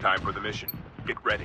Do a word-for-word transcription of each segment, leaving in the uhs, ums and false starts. Time for the mission. Get ready.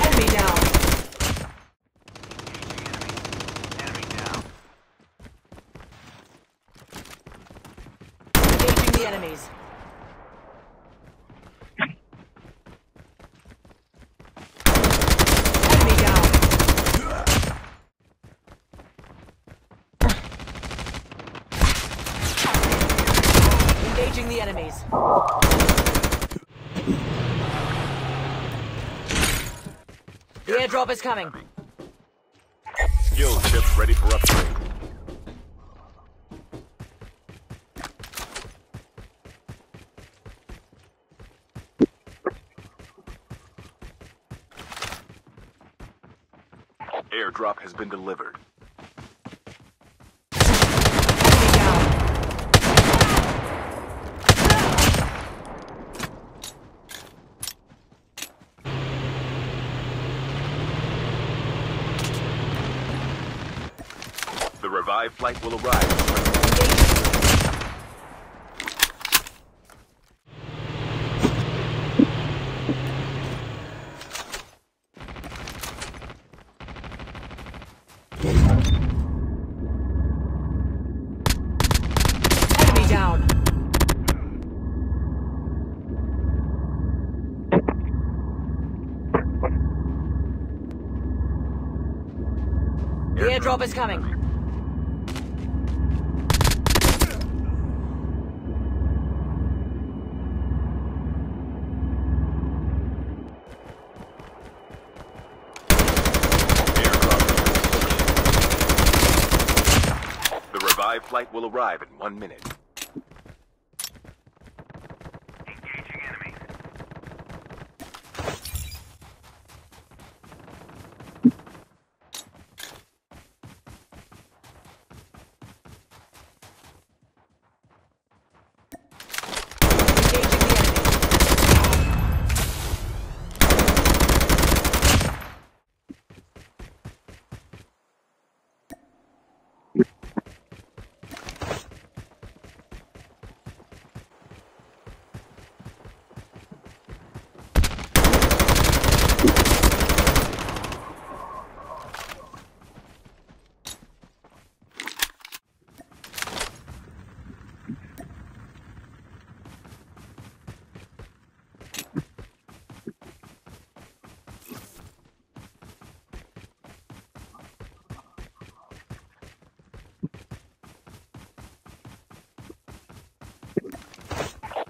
Enemy down. Engaging enemy. Enemy down. Engaging the enemies. The enemies. The airdrop is coming. Skill chips ready for upgrade. Airdrop has been delivered. The revived flight will arrive. Enemy down. The airdrop is coming. Live flight will arrive in one minute. Engaging enemy. Engaging the enemy.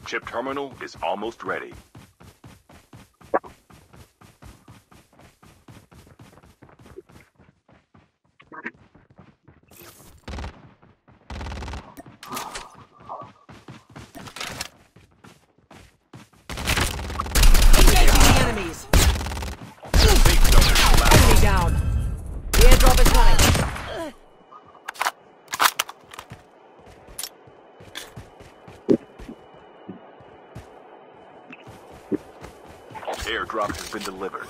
Chip terminal is almost ready. airdrop has been delivered.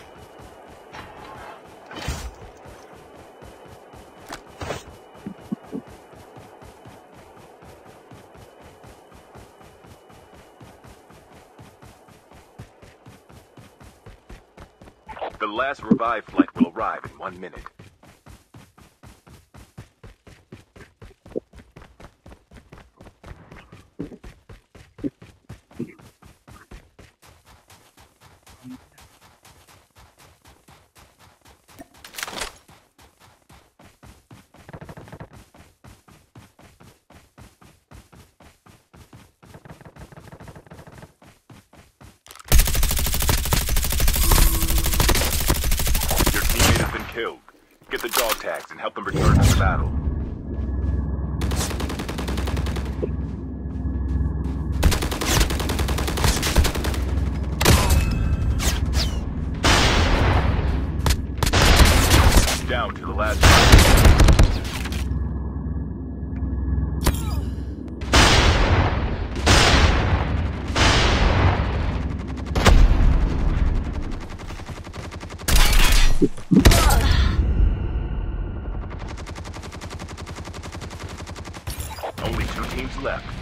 The last revived flight will arrive in one minute. Killed. Get the dog tags and help them return to the battle. Down to the last. Only two teams left.